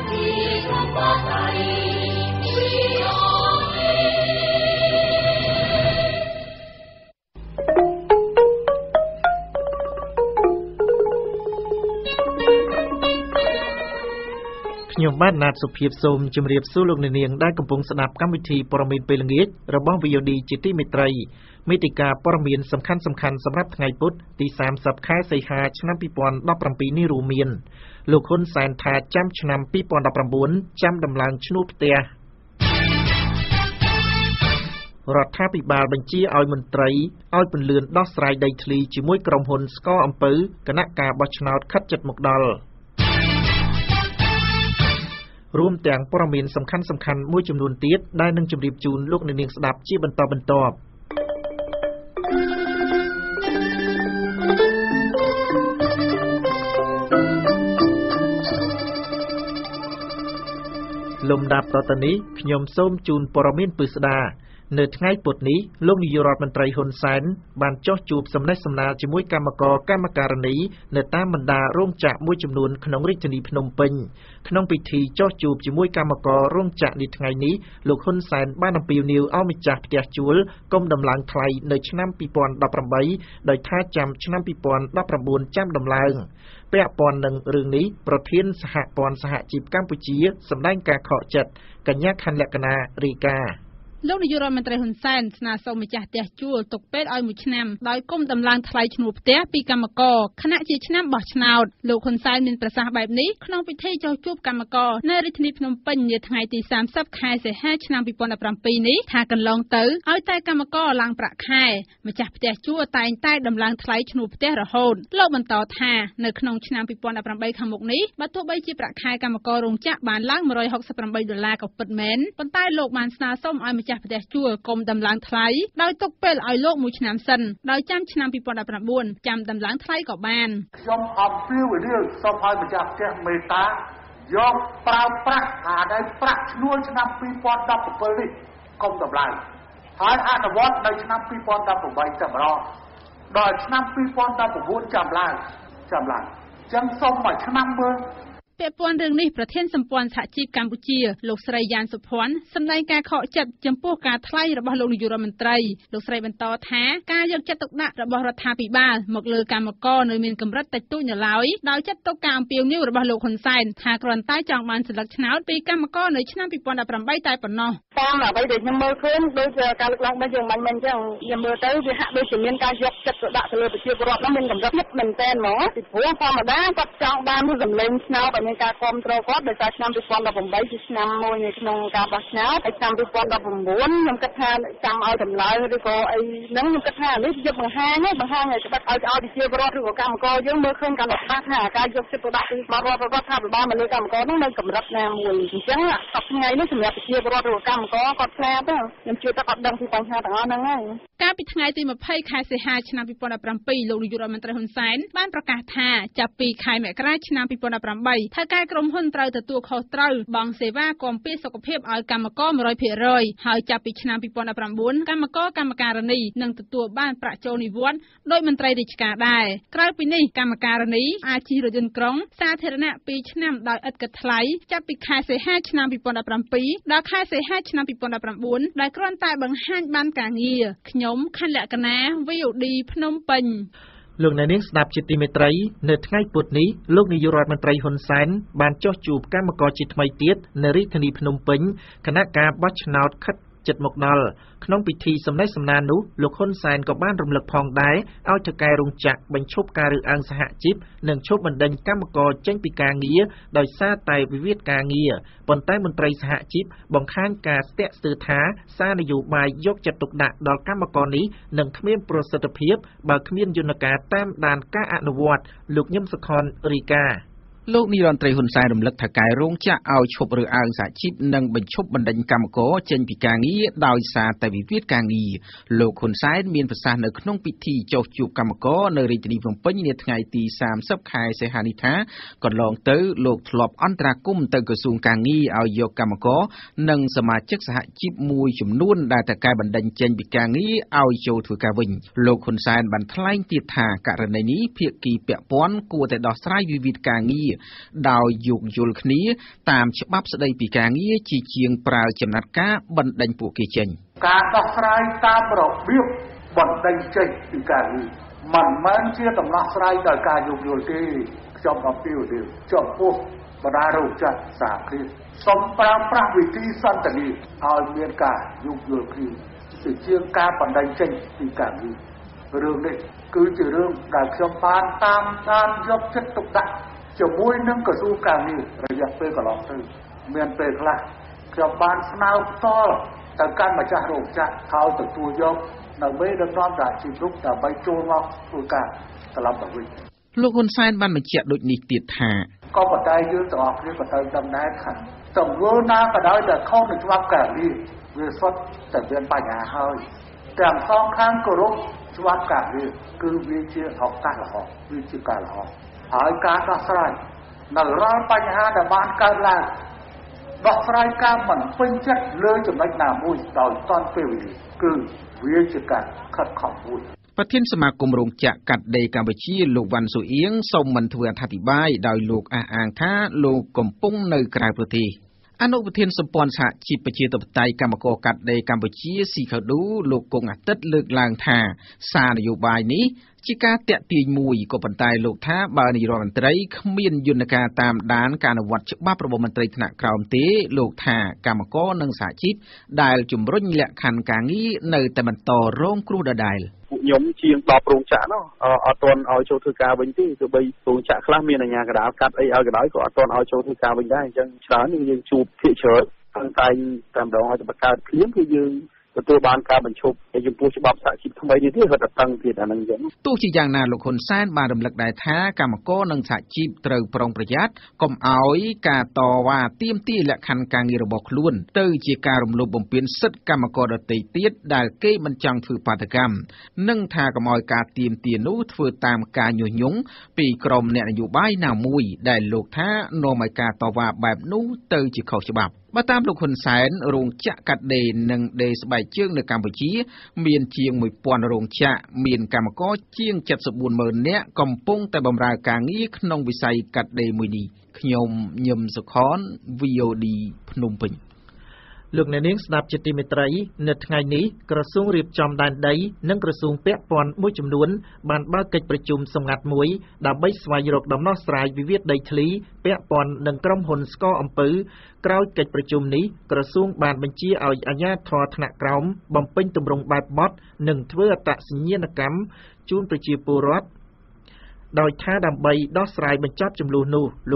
ខ្ញុំបាទណាត់សុភីសូមជម្រាបសួរលោកនាងដែលកំពុងស្ដាប់កម្មវិធីព័ត៌មាន រដ្ឋាភិបាលបញ្ជាឲ្យមន្ត្រីឲ្យពលលឿនដោះស្រាយដីធ្លីជាមួយក្រុមហ៊ុនស្ករអំពៅគណៈការបោះឆ្នោតខិតជិតមកដល់ រួមទាំងព័ត៌មានសំខាន់ៗមួយចំនួនទៀតដែលនឹងជម្រាបជូនលោកអ្នកនាងស្ដាប់ជាបន្តបន្ទាប់ លំដាប់តទៅនេះខ្ញុំសូមជូនព័ត៌មានពិស្ដា នៅថ្ងៃពុធនេះលោកនាយករដ្ឋមន្ត្រីហ៊ុនសែនបានចុះជួបសំណេះសំណាលជាមួយគណៈកម្មការការនីនៅតាមបណ្ដារោងចក្រមួយចំនួនក្នុងរាជធានីភ្នំពេញ ពាក់ព័ន្ធនឹងរឿងនេះប្រធានសហព័ន្ធសហជីពកម្ពុជាសម្ដែងការខកចិត្តកញ្ញាខណ្ឌលក្ខណារីកា លោកនាយករដ្ឋមន្ត្រីហ៊ុនសែនស្នើសុំម្ចាស់ផ្ទះជួលទុកពេលឲ្យមួយឆ្នាំដោយគុំតម្លើងថ្លៃឈ្នួលផ្ទះពីកម្មករខណៈជាឆ្នាំបោះឆ្នោតលោកហ៊ុនសែនមានប្រសាសន៍បែបនេះក្នុងពិធីចូលជួបកម្មករនៅរាជធានីភ្នំពេញនាថ្ងៃទី 30 ខែសីហាឆ្នាំ 2015 នេះថាកន្លងទៅឲ្យតែកម្មករឡើងប្រាក់ខែម្ចាស់ផ្ទះជួលតែងតែតម្លើងថ្លៃឈ្នួលផ្ទះរហូនលោកបន្តថានៅក្នុងឆ្នាំ 2015 ខាងមុខនេះបើទោះបីជាប្រាក់ខែកម្មកររោងចក្របានឡើង 160 ដុល្លារក៏ពិតមែនប៉ុន្តែលោកបានស្នើសុំឲ្យម្ចាស់ផ្ទះជួលគុំតម្លើងថ្លៃដោយទុកពេលឲ្យលោកមួយឆ្នាំសិនដោយចាំឆ្នាំ 2015 2019 ចាំតម្លើងថ្លៃក៏បាន ពាក់ព័ន្ធរឿងនេះប្រធានសម្ព័ន្ធសហជីពកម្ពុជាលោកស្រីយ៉ាន់សុផាន់សម្ដែងការខកចិត្តចំពោះការថ្លៃរបស់លោកនាយករដ្ឋមន្ត្រីលោកស្រីបន្តថាការយកចិត្តទុកដាក់របស់រដ្ឋាប ការប្រកាសថាចាប់ពីខែមករាឆ្នាំ ការក្រុមហ៊ុនត្រូវទទួលខុសត្រូវបង់សេវាគាំពារសុខភាពឲ្យកម្មករ 100% ហើយចាប់ពីឆ្នាំ 2019 កម្មករកម្មការនីនឹងទទួលបានប្រាក់ចូលនិវត្តន៍ដោយមន្ត្រីរាជការដែរក្រៅពីនេះកម្មការនីអាចជិះរថយន្តក្រុងសាធារណៈពីឆ្នាំដោយឥតគិតថ្លៃចាប់ពីខែសីហាឆ្នាំ 2007 ដល់ខែសីហាឆ្នាំ 2019 ដែលគ្រាន់តែបង្ហាញបានការងារខ្ញុំខណ្ឌលក្ខណា VOD ភ្នំពេញ លោកអ្នកនាងស្ដាប់ជាទីមេត្រីនៅថ្ងៃពុធនេះលោកនាយករដ្ឋមន្ត្រីហ៊ុនសែនបានចុះជួបកម្មករជាថ្មីទៀតនៅរាជធានីភ្នំពេញគណៈការបោះឆ្នោតខិត ចិត្តមកដល់ក្នុងពិធីសម្ដែងសម្ដានោះលោកហ៊ុនសែនក៏បានរំលឹកផងដែរឲ្យតកែរោងចក្របញ្ឈប់ការរើអាងសហជីពនិងឈប់បណ្ដេញកម្មករចេញពីការងារដោយសារតែវិវាទការងារប៉ុន្តែមន្ត្រីសហជីពបង្ខានការស្ទាក់ស្ទើរថាសារនយោបាយយកចិត្តទុកដាក់ដល់កម្មករនេះនឹងគ្មានប្រសិទ្ធភាពបើគ្មានយន្តការតាមដានការអនុវត្តលោកញឹមសុខន រីកា លោកនាយរដ្ឋមន្ត្រីហ៊ុនសែនរំលឹកថាការរោងចក្រឲ្យឈប់រើអាងសហជីពនិងបញ្ឈប់បណ្ដេញកម្មករចេញពីការងារដោយសារតែវិវាទការងារលោកហ៊ុនសែនមានប្រសាសន៍នៅក្នុងពិធីចុះជួបកម្មករនៅរាជធានី ភ្នំពេញ នាថ្ងៃទី 30 កន្លងទៅលោកធ្លាប់អន្តរាគមន៍ទៅក្រសួងការងារឲ្យយកកម្មករនិងសមាជិកសហជីពមួយចំនួនដែលតែកែបណ្ដេញចេញពីការងារឲ្យចូលធ្វើការវិញលោកហ៊ុនសែនបានថ្លែងទៀតថាករណីនេះភាគីពាក់ព័ន្ធគួរតែដោះស្រាយវិវាទការងារ เรื่องนี้คือจะเรื่องการเชื่อมบ้านตามการยกเชิดตกดักจะมุ่ยนั่งกระสู้การมีระยะเวลาหลังเติมเมียนเปรกละเชื่อบ้านสนาวต่อแต่การมาจากโรงจักรเขาตัวย่อมในเวลาน้อมได้ชีลุกแต่ใบโจรว่าผู้การตลอดแบบนี้ วิธีการหาหายการรักษาหนังร้ายปัญหาแต่บ้านการล่างดอกไฟการมันเป็นจัดเลื่อยจำนวนหนามุ่ยต่อยตอนเปลี่ยนคือวิธีการขัดขวางมุ่ย ประเทศสมาคมโรงจักรกัดเดย์กัมพูชีลูกวันสุเอียงส่งมันเถื่อนทัติบายดอยลูกอาอังท้าลูกกำปุ้งในกลายประเทศ อนุประธานสปอนเซอร์ชีพประชีตบไตยกรรมกรกัดเดย์กัมพูชีสีขาวดูลูกกงอัตต์เลือกลางท่าซาโยบายนี้จิกาเตะตีมวยกบันไตลูกท่าบาริรอนไตรขมิ้นยุนกาตามด่านการวัดฉบับประวัติไตรถนักกล่าวมตีลูกท่ากรรมกรนังสาชีพได้จุ่มรุ่นและคันกางี้ในแต่มันต่อร้องครูดาได้ ตู้ชี้ยางนาลูกคนแซนบารมลักได้ท้ากรรมกรนังสาชีพเติร์ปรองประยัดกลมอ้อยกาต่อว่าเตียมตีและคันกางยีระบอกล้วนเติร์จีการมลุบบมเปลี่ยนศึกกรรมกรดติเตียดได้เกย์มันจังถือปาตกรรมนึ่งท่ากรมอ้อยกาเตียมตีนู้เพื่อตามการหยุดยงปีกรมเนี่ยนโยบายหน้ามุยได้ลูกท้าโนมัยกาต่อว่าแบบนู้เติร์จีเขาฉบับ มาตามลูกคนแสนโรงจักรกัดเดนหนึ่งเดสใบเชื่องในกัมพูชีเมียนกรรมกรเจียงจัดสมบูรณ์เหมือนเนี่ยกำปงแต่บำราการงี้ขนมวิสัยกัดเดย์มวยดี เรื่องในนี้สนับจิตติมิตรไตรเน็ตไงนี้กระทรวงเรียบจอมดันใดนั่งกระทรวงเปียปอนมุ่ยจำนวนบานบ้าเกิดประชุมสำงัดมวยดับใบสวายรกดำนอสลายวิเวทใดทลีเปียปอนหนึ่งกรมหนสกออมปือเกล้าเกิดประชุมนี้กระทรวงบานบัญชีเอาอาญาทอธนกรรมบำเพ็ญตำรงบาปบดหนึ่งเพื่อตัดสัญญากรรมจูนประชีปูรัฐโดยท่าดับใบดอสลายบรรจับปัญหาวิเวทใดทลี เปียปอน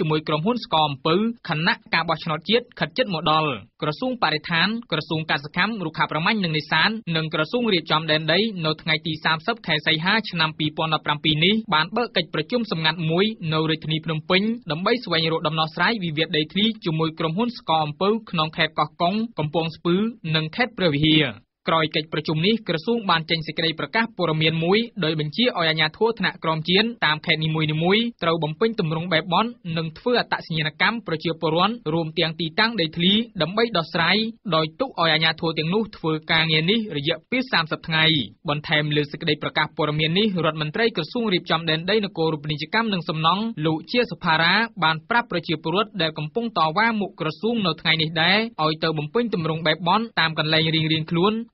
จมวยกรมหุ้นสกอมปือคณะการบอชนอจิตขัดจิตหมดดอลกระทรวงปริธานกระทรวงการสกรรมรูปภาพประมาณหนึ่งในสารหนึ่งกระทรวงเรียบจอมแดนใดโนทไงตี30 เขตไซฮาชนำปีปอนด์15ปีนี้บานเบิกเกิดประชุมสำงัดมวยโนริทนีพนมเปญดำใบสวายรกดำนอสลายวิเวทใดทลีจมวยกรมหุ้นสกอมปือคณองเขตกอกกงกำปงสปือ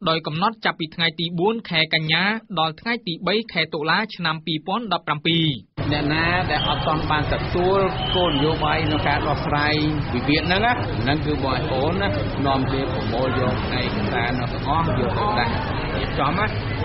โดยกำหนดจับปีไงตีบุญแข่กันยาดอลไงตีใบแข่ตุลาชนำปีป้อนดับปรำปี เนี่ยนะแต่เอาตอนบานสับซูลก้นโยบายในการออกไฟวิเวียนนั่นละเรื่องนี้คือจะเรื่องการเชื่อมบ้านตามการยกยลทีเปียปอนดังเชื่อมบ้าน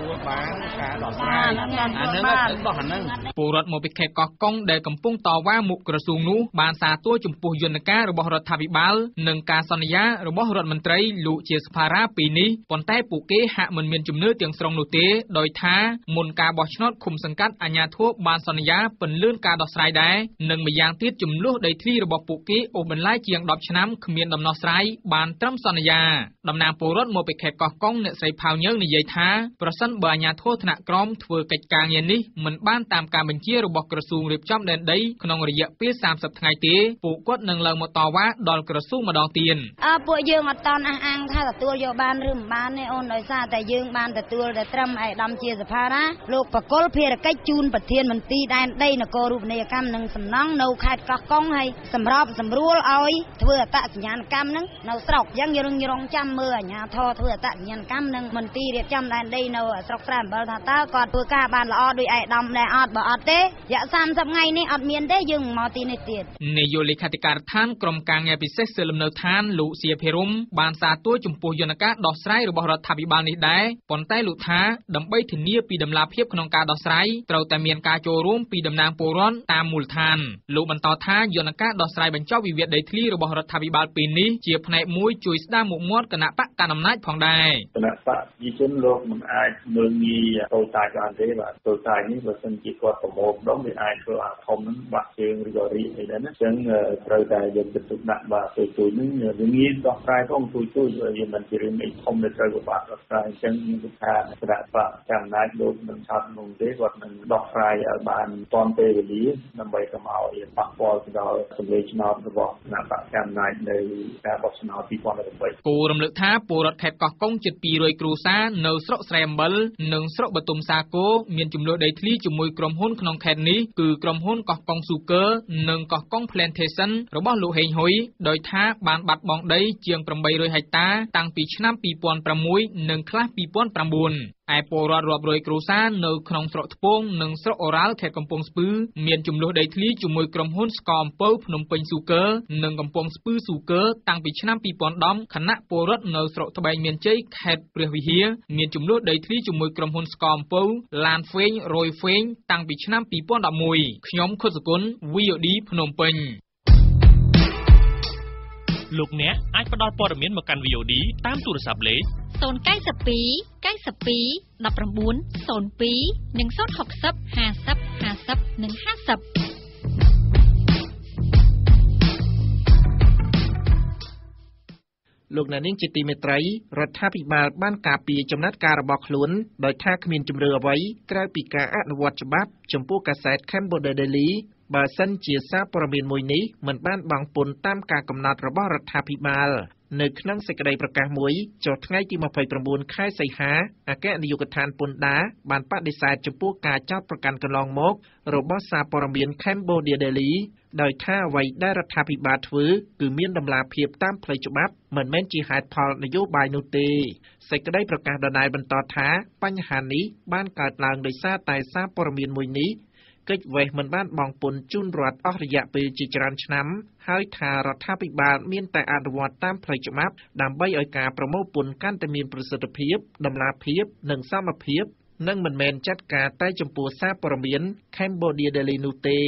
Hãy subscribe cho kênh Ghiền Mì Gõ Để không bỏ lỡ ปูรัฐโมบิเคกอกงได้กำปุ่งต่อว่ามุกกระทรวงนู้บานซาตัวจุ่มปูยนกะรบรัฐวิบาลหนึ่งการสัญญารบรัฐมนตรีลุเชียสภาราปีนี้ปนแต่ปูเกะหะมันเมียนจุ่มเนื้อเตียงสรงนุเตโดยท้ามุนกาบอชนอดคุมสังกัดอัญญาทั่วบานสัญญาเป็นเลื่อนการดอกสายได้หนึ่งมียางติดจุ่มลูกได้ที่รบปูเกะโอเป็นไล่เจียงดอกชนะขมิ้นดำนอสายบานตรัมสัญญาดำนางปูรัฐโมบิเคกอกงเนี่ยใส่พาวเนื้อในใยท้าประสันบาญญาทั่วธนกรมทเวกิจการเย็นนี้เหมือนบ้านตามการบัญชีระบบกระทรวงเรียบจำเดินได้ขนมระยะปี30ไงตีปูกดหนึ่งเหล่ามาต่อว่าดอลกระทรวงมาดองเตียนปูยืมมาตอนอ้างถ้าแต่ตัวโยบานรืมบ้านในโอนโดยซาแต่ยืมบ้านแต่ตัวแต่ตรำไอ้ดำเชียสภาระโลกปะกลเพียร์ใกล้จูนประเทียนมันตีได้ได้นกรูปในกรรมหนึ่งสำนักนกขาดกระกงให้สำรอบสำรู้เอาไอ้เถื่อตะสัญญาณกรรมนึงนกสลบยังยืนรองจำเมื่อญาทอเถื่อตะสัญญาณกรรมนึงมันตีเรียบจำได้ได้นกสลบตรำบาลท่าตากอดปูกาบานละอโดยไอ้ดำได้อดบ่อเตยะซ้ำสับไงในอดเมียนได้ยึงมอตีในเตียดในโยลิคติการท่านกรมกลางแง่พิเศษเสริมเนื้อท่านลุเสียเพรุมบานซาตัวจุ่มปูยนกะดอกไซร์หรือบอรัฐบิบาลนี้ได้ปนใต้ลุท้าดำใบถึงเนียปีดำลาเพียบขนองกาดอกไซร์เต่าแต่เมียนกาโจรุ่มปีดำนางปูร้อนตามมูลทานลุบรรทอท่ายนกะดอกไซร์บรรจบวิเวียดได้ที่หรือบอรัฐบิบาลปีนี้เจียบในมุ้ยจุยสดามุกมอดกณะปะการอำนาจผ่องได้กณะปะยิ่งจนโลกมันอายเมืองมีโตตายการเทวะโตตายนี้ประสนจิตว่าสมบูรณ์ต้องเป็นไอตัวอาคมนั้นบาดเจ็บหรือก่อริอะไรนั้นซึ่งเราได้ยังจะสุดหนักบาดเจ็บตัวนึงอย่างนี้ต้องใครต้องช่วยยังมันจะเรื่องไอคมในใจกับบาดใครเช่นยุทธาสระปะจำนายโดนมันชัดลงเด็กวัดมันดอกใครบานตอนเตยลีนำใบกระเมาเอ็นปักบอลที่เราสำเร็จนอตบอกหน้าปะจำนายในการบอกชนอตีความอะไรไปกูรำลึกท้าปูรัดแขกกอกงจิตปีรวยครูซาเนื้อสระแซมเบลเนื้อสระบตุมซาโกเมียนจุ่มโลได้ที่จุ่มมวยกรมหุ้นขนมแขนนี้คือกรมหุ้นกอกกองสุเกอร์หนึ่งกอกกองเพลนเทสันระบบลูกเฮงหอยโดยท้าบานบัดบองได้เจียงประมวยโดยไฮตาตั้งปีชนะปีปอนประมุยหนึ่งคลาปีปอนประบุนไอโปรรอบโดยครูซานเนื้อขนมสระปงหนึ่งสระออรัลแขกกำปองสปื้อเมียนจุ่มโลได้ที่จุ่มมวยกรมหุ้นสกอมเปิลพนมเป็นสุเกอร์หนึ่งกำปองสปื้อสุเกอร์ตั้งปีชนะปีปอนดอมคณะโปรรเนื้อสระทบายเมียนเจย์แขกเปลือยเฮียเมียนจุ่มโลได้ที่จุ่มมวยกรมหุ้นสกอมเปิลลานเฟงโรยเฟงตั้งปีชนะปีปอนดอมมวยขยมขดสกุลวิโอดีพนมเป็นลูกเนี้ยไอ้ประดอนปอดเมียนมากันวิโอดีตามตุรศัพท์เลยโซนใกล้สปีใกล้สปีดับประมูลโซนปีหนึ่งโซนหกซับห้าซับห้าซับหนึ่งห้าซับลูกนั้นนิ่งจิตติเมตรัยรัฐภิบาลบ้านกาปีจำนัดการบอกหลุนโดยท่าขมิ้นจุ่มเรือไว้ใกล้ปีกาอนุวัตฉบับจมพูกระแสแคมโบเดลีบาสันเจียซาปรเมียนมวยนี้เหมือนบ้านบางปนตามการกำหนดระบบรัฐภิบาลในขณะสักใดประกาศมวยจดง่ายที่มาไฟประมูลค่ายไซฮาอาแกนิยกทานปนดาบานป้าดีไซน์จมพูกาเจ้าประกันกำลองมกระบบซาปรเมียนแคมโบเดลีโดยท่าไว้ได้รัฐาภิบาลฟื้นคือเมียนดำลาเพียบตามเพลย์จุบับเหมือนแม่นจีหายพอลนโยบายนูตีใส่ก็ได้ประกาศดนายบรรทอท้าปัญหานี้บ้านการลางโดยซาตายซาปรเมียนมวยนี้เกิดไว้เหมือนบ้านบองปนจุนรอดออกระยะปีจิจรันชน้ำให้ทารัฐาภิบาลเมียนแต่อนุวัตตามเพลย์จุบับดำใบออยกาประโมปนกันแต่เมียนประสิทธิเพียบดำลาเพียบหนึ่งซ้ำมาเพียบนั่งเหมือนแมนจัดการใต้จมปูซาปรเมียนแคมโบเดียเดลีนูตี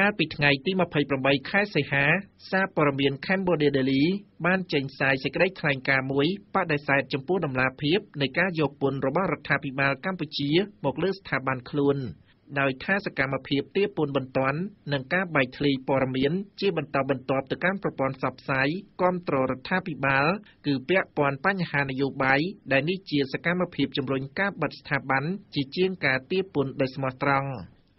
การปิดไงที่มาภัยประบายค่ายไซฮาซาปรเมียนแคมโบเดเดลีบ้านเจงไซจะได้คลายการมวยป้าได้ไซจมพูดำลาเพียบในการยกปนระบาดรัฐาภิบาลกัมพูชีหมกเลือดสถาบันคลุนโดยท่าสกามเพียบเตี้ยปนบรรทอนหนังก้าใบทลีปรเมียนจีบรรทอบรรทอบต่อการประปอนสับไซก้อมตรรัฐาภิบาลคือเปียปอนปัญหานโยบายได้นิเจียสกามเพียบจำรวงก้าบัตรสถาบันจีเจียงกาเตี้ยปนได้สมตรัง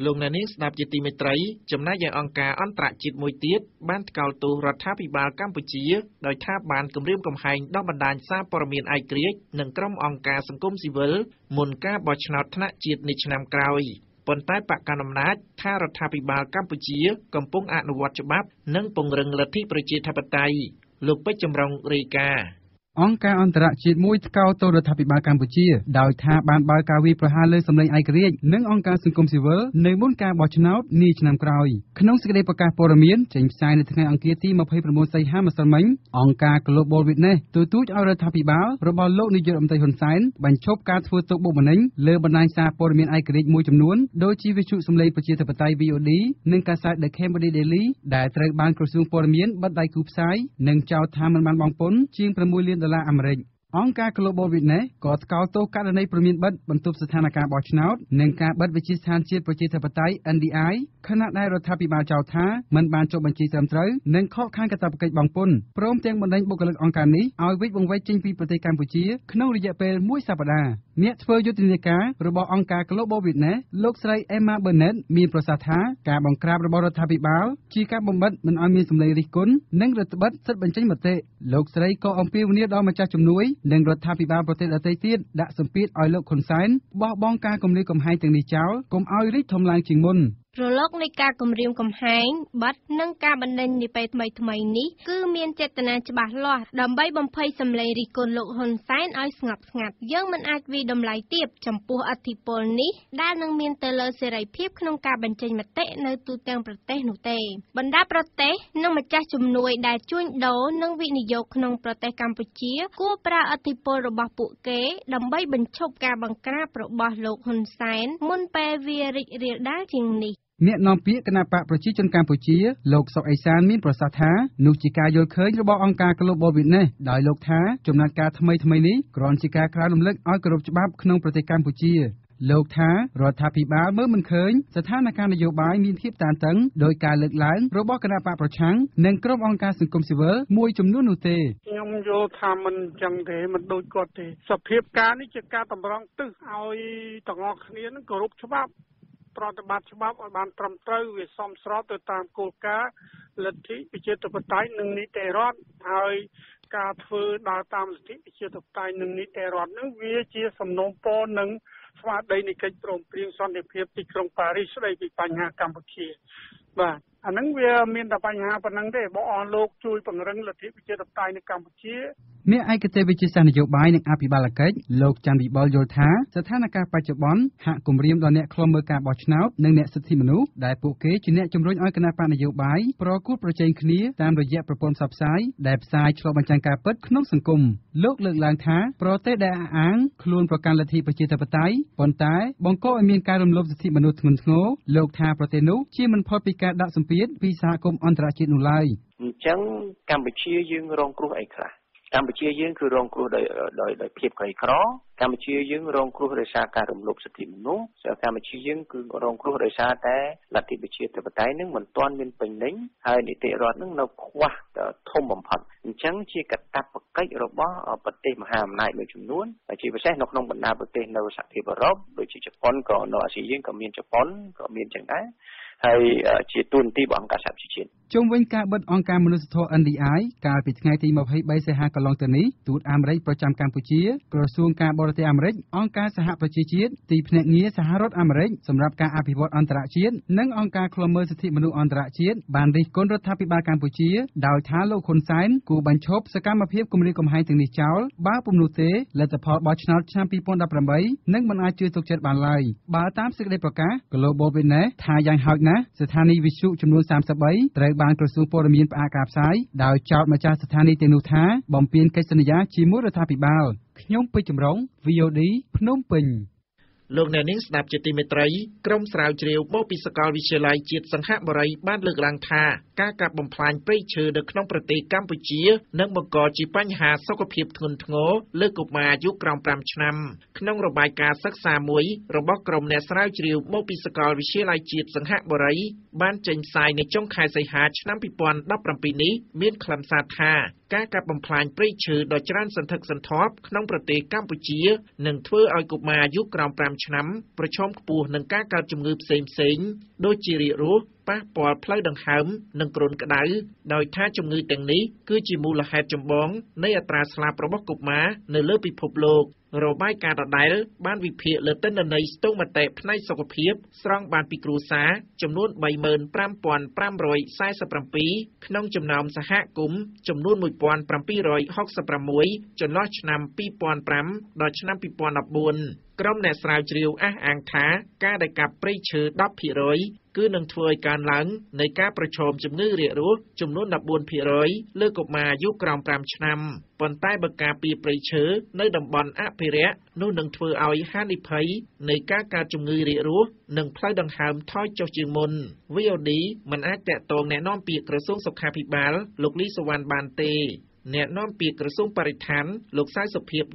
ลงในนี้สนับจิตติเมตรัยจำนายอย่างองการอันตรจิตมวยเตี้ยบ้านเก่าตัวรัฐภิบาลกัมพูชีโดยท่าบานกำเริ่มกำแหงดอกบันดาลซาปรเมียนไอเกรียหนึ่งกล้ององการสังคมสิเวลมุนก้าบอชนาธนจิตในชนามกลอยปนใต้ปะการอำนาจท่ารัฐภิบาลกัมพูชีกำปุงอนุวัตฉบับนึ่งปงเริงลัทธิประชาธิปไตยลูกไปจำลองรีกา អង្គការ Onka global witness, got Kauto, Kalanay Permit Bud, Bantups Tanaka Botchnout, Nenka Bud, which is Hanship, Purchase Patai, and the Eye, Kanat Nairo Tapi Bachauta, Manbancho Banchisam Troy, Nenkok Kankatapaka Bangpun, Prom Tang Manang Bokalak Onkani, I wait on waiting people take Campuchia, Knowledge Pel, Muisapada. Net for Yutinica, Robot Onka global witness, looks like Emma Burnett, me prosata, Gabon Crab Robot Tapi Bow, Chica Bombat, and I mean some lady kun, Nenglet Bud, Serpentimate, looks like on Peel near Domachachum Nui. និងរដ្ឋាភិបាលប្រទេសដទៃទៀតដាក់សម្ពាធឲ្យលោកខុនសែនបោះបង់ការគម្រាមកំហែងទាំងនេះចោលកុំឲ្យរីកធំឡើងជាងមុន រលកនៃការគម្រាមកំហែងបាត់និងការបណ្ដេញនិពៃថ្មីនេះគឺមានចេតនាច្បាស់លាស់ដើម្បីបំភ័យសម្លេងរិះគន់លោកហ៊ុនសែនឲ្យស្ងប់ស្ងាត់យើងមិនអាចវាតម្លៃទាបចំពោះអធិបតេយ្យនេះដែលនឹងមានទៅលើសេរីភាពក្នុងការបញ្ចេញមតិនៅទូទាំងប្រទេសនោះទេបណ្ដាប្រទេសនិងម្ចាស់ជំនួយដែលជួញដូរនិងវិនិយោគក្នុងប្រទេសកម្ពុជាគួរប្រើអធិបតេយ្យរបស់ពួកគេដើម្បីបញ្ឈប់ការបង្ក្រាបរបស់លោកហ៊ុនសែនមុនពេលវារីករាលដាលជាងនេះ អ្នកនាំពាក្យគណៈបកប្រជាជនកម្ពុជាលោកសុកអេសានមានប្រសាសន៍ថានោះជាការយល់ឃើញរបស់អង្គការ Global Witness ដោយលោកថាចំណាត់ការថ្មីៗនេះគ្រាន់ជាការក្រើនរំលឹកឲ្យគោរពច្បាប់ក្នុងប្រទេសកម្ពុជា លោកថារដ្ឋាភិបាលមើលមិនឃើញស្ថានភាពនយោបាយមានភាពតានតឹងដោយការលើកឡើងរបស់គណៈបកប្រឆាំងនិងក្រុមអង្គការសង្គមស៊ីវិលមួយចំនួននោះទេខ្ញុំយល់ថាមិនចឹងទេមិនដូចគាត់ទេសភាពការនេះជាការតម្រង់ទិសឲ្យទាំងអស់គ្នានឹងគោរពច្បាប់ ប្រតិបត្តិច្បាប់ឲ្យបានត្រឹមត្រូវវាសមស្របទៅតាមគោលការណ៍លទ្ធិប្រជាធិបតយ្យនិងនីតិរដ្ឋហើយការធ្វើដើរតាមលទ្ធិប្រជាធិបតយ្យនិងនីតិរដ្ឋនោះវាជាសំណុំពរនឹងស្មារតីនៃកិច្ចព្រមព្រៀងសន្តិភាពទីក្រុងប៉ារីសស្តីពីបញ្ហាកម្ពុជា អ្នកឯកទេសវិទ្យាសាស្ត្រនយោបាយនិងអភិបាលកិច្ចលោកច័ន្ទវិបុលយល់ថាស្ថានភាពបច្ចុប្បន្នហាក់គម្រាមដល់អ្នកខ្លុំមើលការបោះឆ្នោតនិងអ្នកសិទ្ធិមនុស្សដែលពួកគេជាអ្នកជំរុញឲ្យគណៈបកនយោបាយប្រកួតប្រជែងគ្នាតាមរយៈប្រព័ន្ធផ្សព្វផ្សាយដែលផ្សាយឆ្លុះបញ្ចាំងការពិតក្នុងសង្គមលោកលើកឡើងថាប្រទេសដែលអះអាងខ្លួនប្រកាន់លទ្ធិប្រជាធិបតេយ្យប៉ុន្តែបង្កឲ្យមានការរំលោភសិទ្ធិមនុស្សធ្ងន់ធ្ងរលោកថាប្រទេសនោះជាមិនផុតពីការដាក់សម្ពាធពីសហគមន៍អន្តរជាតិនោះឡើយ កម្ពុជាយើងរងគ្រោះដោយភាពក្រីក្រកម្ពុជាយើងគឺរងគ្រោះដោយសារតែលទ្ធិប្រជាធិបតេយ្យនឹងមិនទាន់មានពេញលេញហើយនីតិរដ្ឋនឹងនៅខ្វះធំបំផុតអញ្ចឹងជាកត្តាបកិច្ចរបស់ប្រទេសមហាអំណាចដូចចំនួនជាពិសេសនៅក្នុងបណ្ដាប្រទេសនៅសហភាពអឺរ៉ុបដូចជាជប៉ុនក ហើយជាទូនទីរបស់អង្គការសន្តិសុខ NDI កាលពីថ្ងៃទី ស្ថានីយវិទ្យុចំនួន លោកអ្នកនាងស្ដាប់ជាទីមេត្រីក្រុមស្រាវជ្រាវបោះពិសកលវិទ្យាល័យជាតិសង្ហបុរីបានលើកឡើងថាការកាប់បំផ្លាញព្រៃឈើនៅក្នុងប្រទេសកម្ពុជានឹងបង្កជាបញ្ហាសុខភាពធ្ងន់ធ្ងរលើកុមារអាយុក្រោម 5 ឆ្នាំក្នុងរបាយការណ៍សិក្សាមួយរបស់ក្រុមអ្នកស្រាវជ្រាវបោះពិសកលវិទ្យាល័យជាតិសង្ហបុរីបានចេញផ្សាយនៅចុងខែសីហាឆ្នាំ 2017 នឹងធ្វើឲ្យ ប៉ះពាល់ផ្លូវដង្ហើមនិងគ្រុនក្តៅដោយថាជំងឺទាំងនេះគឺជាមូលហេតុចម្បងនៃអត្រាស្លាប់របស់កុមារនៅលើពិភពលោក។ របាយការណ៍ដដែលបានវិភាគលើទិន្នន័យស្ទង់មតិផ្នែកសុខភាពស្រង់បានពីគ្រួសារចំនួន គឺនឹងធ្វើឲ្យកើនឡើងនៃការប្រឈមជំងឺរាករូសចំនួន អ្នកនាំពាក្យក្រសួងបរិស្ថានលោកសាយសុភាព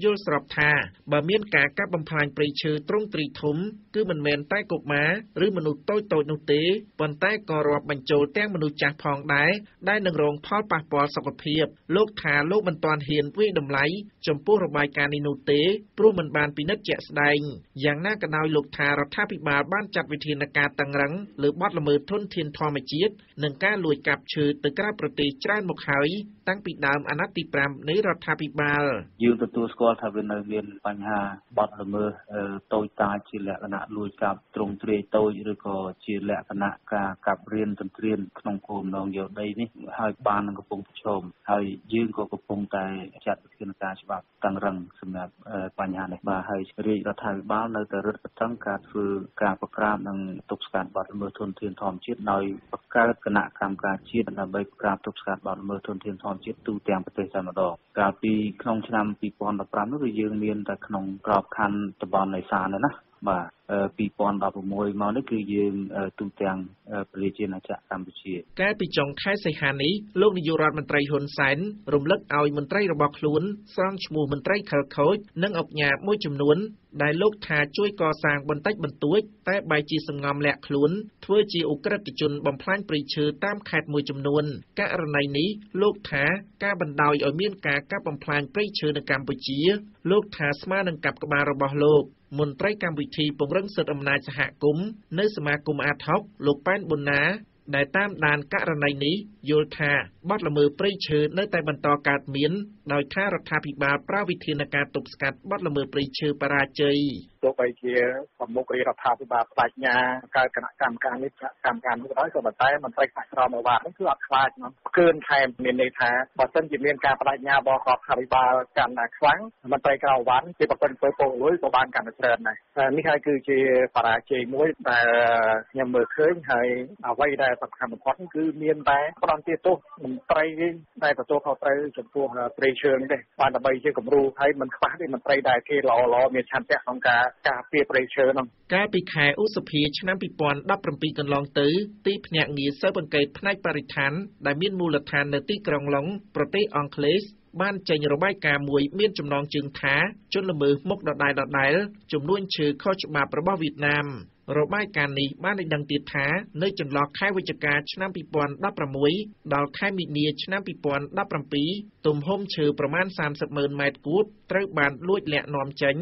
យល់ស្របថាបើមានការកាប់បំផ្លាញព្រៃឈើត្រង់ទ្រីធំគឺមិនមែនតែកុមារឬមនុស្សតូចៗនោះទេប៉ុន្តែក៏រាប់បញ្ចូលទាំងមនុស្សចាស់ផងដែរដែលនឹងរងផលប៉ះពាល់សុខភាពលោកថាលោកមិនទាន់ហ៊ានវាយតម្លៃចំពោះរបាយការណ៍នេះនោះទេព្រោះមិនបានពិនិត្យជាក់ស្ដែងយ៉ាងណាក៏ដោយលោកថារដ្ឋាភិបាលបានចាត់វិធានការតឹងរ៉ឹងលើបទល្មើសធនធានធម្មជាតិនិងការលួចកាប់ឈើទៅក្រៅប្រទេសច្រើនមកហើយតាំងពីដើមអាណត្តិទី 5 នៃរដ្ឋាភិបាល យុទ្ធទូស្គាល់ថាវានៅមានបញ្ហាបាត់ល្មើសធនធានធម្មជាតិនិងការលួចកាប់ត្រង់ទ្រាយតូចឬក៏ជាលក្ខណៈការកាប់រៀនទន្ទ្រានក្នុងគោលនយោបាយនេះហើយបានកំពុងប្រឈមហើយយើងក៏កំពុងតែចាត់វិធានការច្បាប់តឹងរឹងសម្រាប់បញ្ហានេះបាទហើយរាជរដ្ឋាភិបាលនៅតែរឹតបន្តឹងការធ្វើការប្រក្រាមនិងទប់ស្កាត់បាត់ល្មើសធនធានធម្មជាតិដោយបង្កើតគណៈកម្មការជាតិដើម្បីក្រាបទប់ស្កាត់បាត់ល្មើសធនធានធម្មជាតិទូទាំងប្រទេសតែម្ដង កាល ពី ក្នុង ឆ្នាំ 2015 នោះយើង មាន តែ ក្នុង ក្រប ខ័ណ្ឌ តំបន់ នេះ គឺ យើង ទូ ទាំង ប្រជាណាចក្រ កម្ពុជា កាល ពី ចុង ខែ សីហា នេះ លោក នាយករដ្ឋមន្ត្រី ហ៊ុន សែន រំលឹក ឲ្យ មន្ត្រី របស់ ខ្លួន ស្រង់ ឈ្មោះ មន្ត្រី ខិលខូច និង អង្គការ មួយ ចំនួន ដែល លោក ថា ជួយ កសាង បន្តិច បន្តួច តែ បែរ ជា សង្ងំ លាក់ ខ្លួន ធ្វើ ជា ឧក្រិដ្ឋជន បំផ្លាញ ព្រៃឈើ តាម ខេត្ត មួយ ចំនួន ករណី នេះ លោក ថា ការ បណ្ដោយ ឲ្យ មាន ការ កាប់ បំផ្លាញ ព្រៃឈើ នៅ កម្ពុជាលោក ថា ស្មើ នឹង កាប់ ក្បាល របស់ លោក មន្ត្រីកម្មវិធីពង្រឹងសិទ្ធិអំណាចសហគមន៍នៅសមាគមអាថុកលោកប៉ែនប៊ុនណាដែលតាមដានករណីនេះយល់ថាបទល្មើសព្រៃឈើនៅតែបន្តកើតមានដោយថារដ្ឋាភិបាលប្រើវិធានការទប់ស្កាត់បទល្មើសព្រៃឈើបរាជ័យទោះបីជាប្រមុខរដ្ឋាភិបាលបដិញ្ញាកើតគណៈកម្មការនេះកម្មការនោះក៏ដោយក៏ប៉ុន្តែមន្ត្រីខាងក្រមអាវ៉ានេះគឺអត់ខ្លាចណាស់ផ្កើនថែមមានន័យថាបើសិនជាមានការបដិញ្ញារបស់រដ្ឋាភិបាលកាន់តែខ្លាំងមន្ត្រីក្រមអាវ៉ាជាប្រព័ន្ធធ្វើពងលួយក៏បានកាន់តែច្រើនដែរនេះហើយគឺជាបរាជ័យមួយដែលខ្ញុំមើលឃើញហើយអ្វីដែលសំខាន់បំផុតគឺមានតែផ្ដន់ទោសមន្ត្រីដែលទទួលខុសត្រូវចំពោះព្រៃឈើនេះបានដើម្បីជាគំរូហើយមិនខ្វះទេមន្ត្រីដែលគេល្អៗមានឆន្ទៈក្នុងការការពារព្រៃឈើនោះកាលពីខែឧសភាឆ្នាំ2017កន្លងទៅទីភ្នាក់ងារស៊ើបអង្កេតផ្នែកបរិស្ថានដែលមានមូលដ្ឋាននៅទីក្រុងឡុងប្រទេសអង់គ្លេសបានចេញរបាយការណ៍មួយមានចំណងជើងថាជនល្មើសមុខដដែលចំនួនឈើខុសច្បាប់របស់វៀតណាមរបាយការណ៍នេះបានឲ្យដឹងទៀតថានៅចន្លោះខែវិច្ឆិកាឆ្នាំ2016ដល់ខែមីនាឆ្នាំ2017ទំហំឈើប្រមាណ 300,000 ម៉ែត្រគូបត្រូវបានលួចលាក់នាំចេញ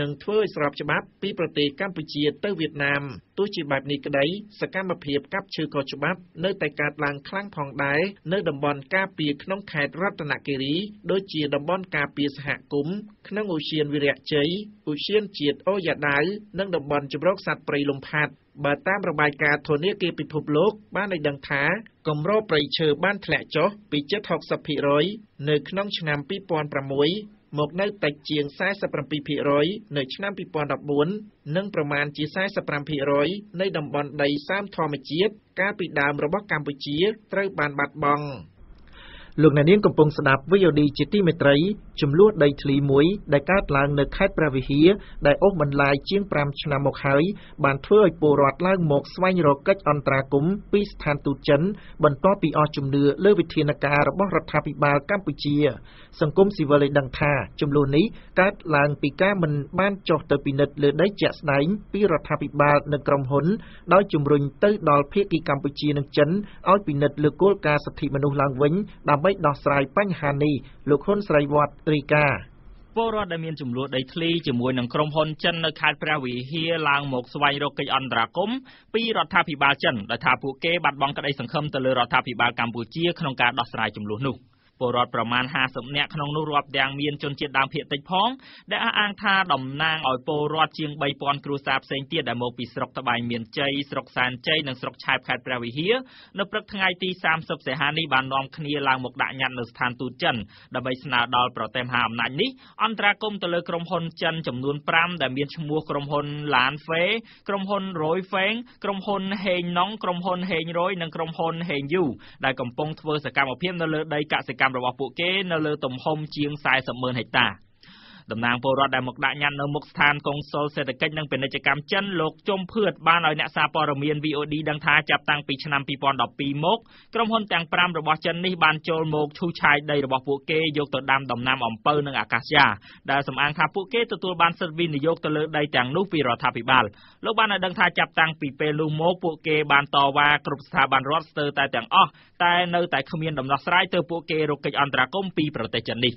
និងធ្វើឲ្យស្របច្បាប់ពីប្រទេសកម្ពុជាទៅវៀតណាមទោះជាបែបនេះក្តីសកម្មភាពកាប់ឈើខុសច្បាប់នៅតែកើតឡើងខ្លាំងផងដែរនៅតំបន់ការពារក្នុងខេត្តរតនគិរីដូចជាតំបន់ការពារសហគមន៍ក្នុងឧទ្យានវីរៈជ័យឧទ្យានជាតិអូយ៉ាដាវនិងតំបន់ជម្រកសត្វព្រៃលំផាត់បើតាមរបាយការណ៍ធនាគារពិភពលោកបានឲ្យដឹងថាកម្រព្រៃឈើបានធ្លាក់ចុះពីជិត 60% នៅក្នុងឆ្នាំ2006មកនៅតិចជាង 47% នៅឆ្នាំ2014និងប្រមាណជា 45% នៃតំបន់ដីសើមធម្មជាតិកាលពីដើមរបស់កម្ពុជាត្រូវបានបាត់បង់លោកអ្នកនាងកំពុងស្ដាប់ VOD ជាទីមេត្រីចំនួនដីធ្លីមួយដែលកើតឡើងនៅខេត្តព្រះវិហារដែលអូសបន្លាយជាង5ឆ្នាំមកហើយបានធ្វើឲ្យពលរដ្ឋឡើងមកស្វែងរកកិច្ចអន្តរាគមន៍ពីស្ថានទូតចិនបន្ទាប់ពីអស់ជំនឿលើវិធានការរបស់រដ្ឋាភិបាលកម្ពុជាសង្គមស៊ីវិលបានដឹងថាចំនួននេះកើតឡើងពីការមិនបានចុះទៅពិនិត្យលើដីជាក់ស្ដែងពីរដ្ឋាភិបាលនិងក្រុមហ៊ុនដោយជំរុញទៅដល់ភាគីកម្ពុជានិងចិនឲ្យពិនិត្យលើគោលការណ៍សិទ្ធិមនុស្សឡើងវិញដើម្បីដោះស្រាយបញ្ហានេះលោកហ៊ុនស្រីវឌ្ឍរីកាពលរដ្ឋដែលមានចំនួនដីធ្លីជាមួយនឹងក្រុមហ៊ុនចិននៅខេត្តព្រះវិហារឡើងមកស្វែងរកកិច្ចអន្តរាគមន៍ពីរដ្ឋាភិបាលចិនដោយថាពួកគេបាត់បង់ក្តីសង្ឃឹមទៅលើរដ្ឋាភិបាលកម្ពុជាក្នុងការដោះស្រាយចំនួននោះ ពលរដ្ឋ ប្រមាណ 50 នាក់ ក្នុង នោះ រាប់ ទាំង មាន ជនជាតិ ដើម ភាគ តិច ផង ដែល អះអាង ថា តំណាង ឲ្យ ពលរដ្ឋ ជាង 3000 គ្រួសារ ផ្សេង ទៀត ដែល មក ពី ស្រុក ត្បែង មាន ជ័យ ស្រុក សានជ័យ និង ស្រុក ឆែប ខេត្ត ព្រះ វិហារ នៅ ព្រឹក ថ្ងៃ ទី 30 សីហា នេះ បាន នាំ គ្នា ឡើង មក ដាក់ ញត្តិ នៅ ស្ថាន ទូត ចិន ដើម្បី ស្នើ ដល់ ប្រទេស មហា អំណាច នេះ អន្តរាគមន៍ ទៅ លើ ក្រុម ហ៊ុន ចិន ចំនួន 5 ដែល មាន ឈ្មោះ ក្រុម ហ៊ុន ឡាន ហ្វេ ក្រុម ហ៊ុន រយ ហ្វេង ក្រុម ហ៊ុន ហេង ណុង ក្រុម ហ៊ុន ហេង រយ និង ក្រុម ហ៊ុន ហេង យូ ដែល កំពុង ធ្វើ សកម្មភាព នៅ លើ ដី កសិកម្ម របស់ ពួក គេ នៅ លើ ទំ ហំ ជាង 40,000 ហិកតា តំណាង ពលរដ្ឋ ដែល មក ដាក់ ញត្តិ នៅ មុខ ស្ថាន កុងស៊ុល សេដ្ឋកិច្ច និង ពាណិជ្ជកម្ម ចិន លោក ជុំ ភឿត បាន ឲ្យ អ្នក សារព័ត៌មាន VOD ដឹង ថា ចាប់ តាំង ពី ឆ្នាំ 2012 មក ក្រុម ហ៊ុន ទាំង 5 របស់ ចិន នេះ បាន ចូល មក ឈូសឆាយ ដី របស់ ពួក គេ យក ទៅ ដាំ ដំណាំ អំពៅ និង អាកាសយ៉ា ដែល សំអាង ថា ពួក គេ ទទួល បាន សិទ្ធិ វិនិយោគ ទៅ លើ ដី ទាំង នោះ ពី រដ្ឋាភិបាល លោក បាន ឲ្យ ដឹង ថា ចាប់ តាំង ពី ពេល នោះ មក ពួក គេ បាន តវ៉ា គ្រប់ ស្ថាប័ន រដ្ឋ ស្ទើរ តែ ទាំង អស់ តែ នៅ តែ គ្មាន ដំណោះ ស្រាយ ទៅ ពួក គេ រក កិច្ច អន្តរាគមន៍ ពី ប្រទេស ចិន នេះ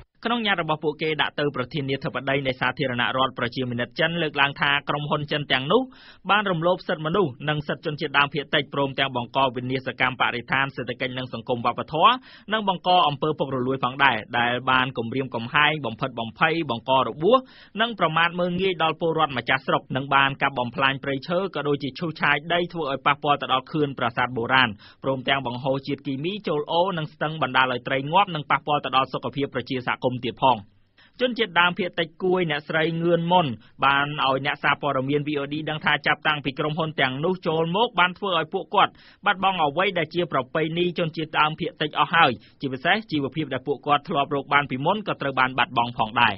ក្នុង ញត្តិ របស់ ពួក គេ ដាក់ ទៅ ប្រធានាធិបតី នៃ សាធារណរដ្ឋ ប្រជា មានិត ចិន លើក ឡើង ថា ក្រុម ហ៊ុន ចិន ទាំង នោះ បាន រំលោភ សិទ្ធិ មនុស្ស និង សិទ្ធិ ជនជាតិ ដើម ភាគ តិច ព្រម ទាំង បង្ក វិនាសកម្ម បរិស្ថាន សេដ្ឋកិច្ច និង សង្គម វប្បធម៌ និង បង្ក អំពើ ពុករលួយ ផង ដែរ ដែល បាន គំរាម កំហែង បំផិត បំភ័យ បង្ក របួស និង ប្រមាថ មើលងាយ ដល់ ពលរដ្ឋ ម្ចាស់ ស្រុក និង បាន កាប់ បំផ្លាញ ព្រៃឈើ ក៏ ដូច ជា ឈូសឆាយ ដី ធ្វើ ឲ្យ ប៉ះពាល់ ទៅ ដល់ ខឿន ប្រាសាទ បុរាណ ព្រម ទាំង បង្ហូរ ជាតិ គីមី ចូល អូរ និង ស្ទឹង បណ្ដាល ឲ្យ ត្រី ងាប់ និង ប៉ះពាល់ ទៅ ដល់ សុខភាព ប្រជា សហគមន៍ ទៀតផង ជនជាតិ ដើម ភាគ តិច គួយ អ្នក ស្រី ងឿន មុន បាន ឲ្យ អ្នក សារព័ត៌មាន VOD ដឹង ថា ចាប់ តាំង ពី ក្រុម ហ៊ុន ទាំង នោះ ចូល មក បាន ធ្វើ ឲ្យ ពួក គាត់ បាត់ បង់ អ្វី ដែល ជា ប្រពៃណី ជនជាតិ ដើម ភាគ តិច អស់ ហើយ ជា ពិសេស ជីវភាព ដែល ពួក គាត់ ធ្លាប់ រក បាន ពី មុន ក៏ ត្រូវ បាន បាត់ បង់ ផង ដែរ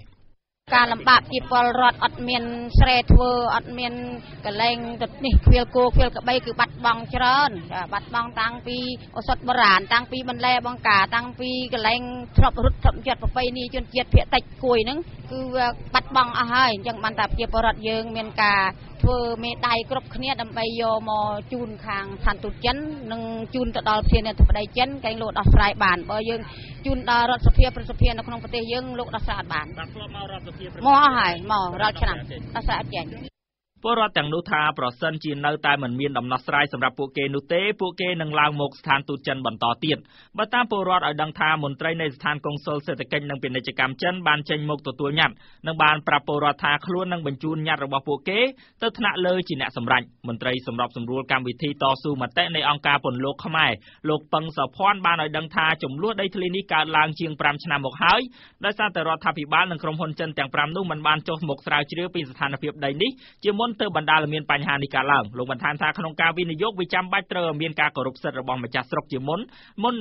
ការ លំបាក ពលរដ្ឋ អត់ មាន ស្រែ ធ្វើ អត់ មាន កលែង ទឹក នេះ ខ្វៀល គោ ខ្វៀល ក្បី គឺ បាត់ បង់ ច្រើន បាត់ បង់ តាំង ពី ឱសថ បុរាណ តាំង ពី បន្លែ បង្ការ តាំង ពី កលែង ធ្លាប់ រត់ ធ្លាប់ ចាត់ ប្រពៃណី ជនជាតិ ភាគ តិច គួយ ហ្នឹង គឺ បាត់ បង់ អស់ ហើយ អញ្ចឹង បាន តា ពលរដ្ឋ យើង មាន ការ ធ្វើ មេដៃ គ្រប់ គ្នា ដើម្បី យក មក ជូន ខាង ស្ថាន ទូត ចិន និង ជូន ទៅ ដល់ ប្រធានាធិបតី ចិន កែង លោក ដោះ ស្រាយ បាន បើ យើង ជូន ដល់ រដ្ឋ សភា ប្រសិទ្ធភាព នៅ ក្នុង ប្រទេស យើង លោក ដោះ ស្រាយ អត់ បាន បាទ ធ្លាប់ មក រដ្ឋ មកហើយមករាល់ឆ្នាំ អត់ស្អាតចេញ ពលរដ្ឋ ទាំង នោះ ថា ប្រសិន ជា នៅ តែ មិន មាន ដំណោះ ស្រាយ សម្រាប់ ពួក គេ នោះ ទេ ពួក គេ នឹង ឡើង មក ស្ថាន ទូត ចិន បន្ត ទៀត បើ តាម ពលរដ្ឋ ឲ្យ ដឹង ថា មន្ត្រី នៃ ស្ថាន កុងស៊ុល សេដ្ឋកិច្ច និង ពាណិជ្ជកម្ម ចិន បាន ចេញ មក ទទួល ញត្តិ និង បាន ប្រាប់ ពលរដ្ឋ ថា ខ្លួន នឹង បញ្ជូន ញត្តិ របស់ ពួក គេ ទៅ ថ្នាក់ លើ ជា អ្នក សម្រេច មន្ត្រី សម្រប សម្រួល កម្ម វិធី ត ស៊ូ មតិ នៃ អង្គ ការ ពន្លក ខ្មែរ លោក ពឹង សោភ័ណ្ឌ បាន ឲ្យ ដឹង ថា ចំនួន ដី ធ្លី នេះ កើត ឡើង ជាង 5 ឆ្នាំ មក ហើយ ដោយ សារ តែ រដ្ឋាភិបាល និង ក្រុម ហ៊ុន ចិន ទាំង 5 នោះ មិន បាន ចុះ មក ស្រាវជ្រាវ ពី ស្ថានភាព ដី នេះ ជា មុន ទៅបណ្ដាលមានបញ្ហានេះកើតឡើង លោក បាន ថា ក្នុង ការ វិនិយោគ វា ចាំ បាច់ ត្រូវ មាន ការ គោរព សិទ្ធិ របស់ ម្ចាស់ ស្រុក ជា មុន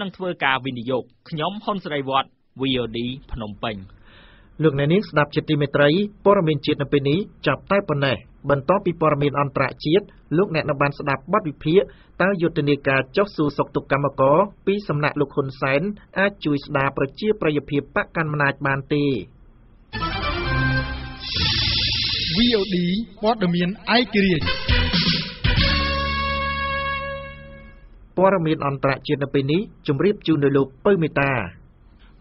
នឹង ធ្វើ ការ វិនិយោគ ខ្ញុំ ហ៊ុន សេរីវឌ្ឍ VOD ភ្នំ ពេញ លោក អ្នក នាង ស្ដាប់ ជា ទី មេត្រី ព័ត៌មាន ជាតិ នៅ ពេល នេះ ចាប់ តែ ប៉ុណ្ណេះ បន្ត ពី ព័ត៌មាន អន្តរ ជាតិ លោក អ្នក នៅ បាន ស្ដាប់ បទ វិភាគ តើ យុទ្ធនាការ ចុះ ស៊ូសុកទុក កម្មករ ពី សំណាក់ លោក ហ៊ុន សែន អាច ជួយ ស្ដារ ប្រជា ប្រិយភាព បក កណ្ដាល អំណាច បាន ទេ VOD ព័ត៌មាន ឯករាជ្យ ព័ត៌មាន អន្តរជាតិ នៅ ពេល នេះ ជម្រាប ជូន ដោយ លោក ពៅ មេតា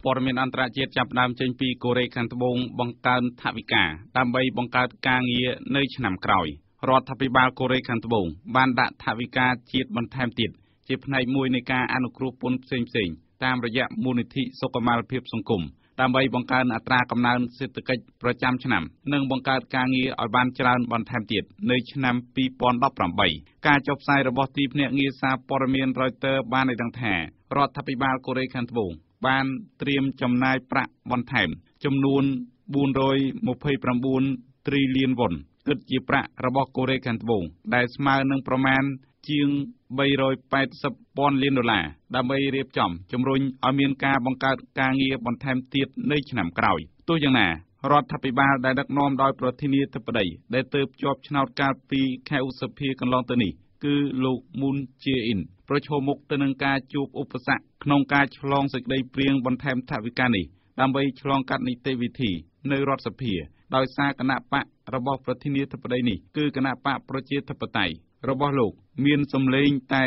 ព័ត៌មាន អន្តរជាតិ ចាប់ ផ្ដើម ចេញ ពី កូរ៉េ ខាង ត្បូង បង្កើន ថវិកា ដើម្បី បង្កើត ការងារ នៅ ឆ្នាំ ក្រោយ រដ្ឋាភិបាល កូរ៉េ ខាង ត្បូង បាន ដាក់ ថវិកា ជាតិ បន្ថែម ទៀត ជា ផ្នែក មួយ នៃ ការ អនុគ្រោះ ពន្ធ ផ្សេង តាម រយៈ មូលនិធិ សុខុមាលភាព សង្គម ដើម្បី បង្កើន អត្រាកំណើន សេដ្ឋកិច្ច ប្រចាំ ឆ្នាំ និង បង្កើត ការងារ ឲ្យ បាន ច្រើន បន្ថែម ទៀត នៅ ឆ្នាំ 2018 ការ ចុះ ផ្សាយ របស់ ទី ភ្នាក់ងារ សារព័ត៌មាន Reuters បាន ឲ្យ ដឹង ថា រដ្ឋាភិបាល កូរ៉េ ខាង ត្បូង បាន ត្រៀម ចំណាយ ប្រាក់ បន្ថែម ចំនួន 429 ត្រីលាន វ៉ុន គិត ជា ប្រាក់ របស់ កូរ៉េ ខាង ត្បូង ដែល ស្មើ នឹង ប្រមាណ ជាង 380,000 លាន $ដើម្បី រៀបចំ ជំរុញ ឲ្យ មាន ការ បង្កើត ការងារ បន្ថែម ទៀត នៅ ឆ្នាំ ក្រោយ ទោះ យ៉ាង ណា រដ្ឋាភិបាល ដែល ដឹកនាំ ដោយ ប្រធានាធិបតី ដែល ទើប ជាប់ ឆ្នោត កាល ពី ខែ ឧសភា កន្លង ទៅ នេះ គឺ លោក មុន ជាអ៊ីន ប្រឈម មុខ ទៅ នឹង ការ ជួប ឧបសគ្គ ក្នុង ការ ឆ្លង សេចក្តី ព្រៀង បន្ថែម ថវិកា នេះ ដើម្បី ឆ្លង កាត់ នីតិវិធី នៅ រដ្ឋសភា ដោយ សារ គណៈបក របស់ ប្រធានាធិបតី នេះ គឺ គណៈបក ប្រជាធិបតេយ្យ របស់ លោក មាន សម្លេង តែ